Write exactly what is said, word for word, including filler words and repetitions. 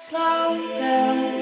slow down.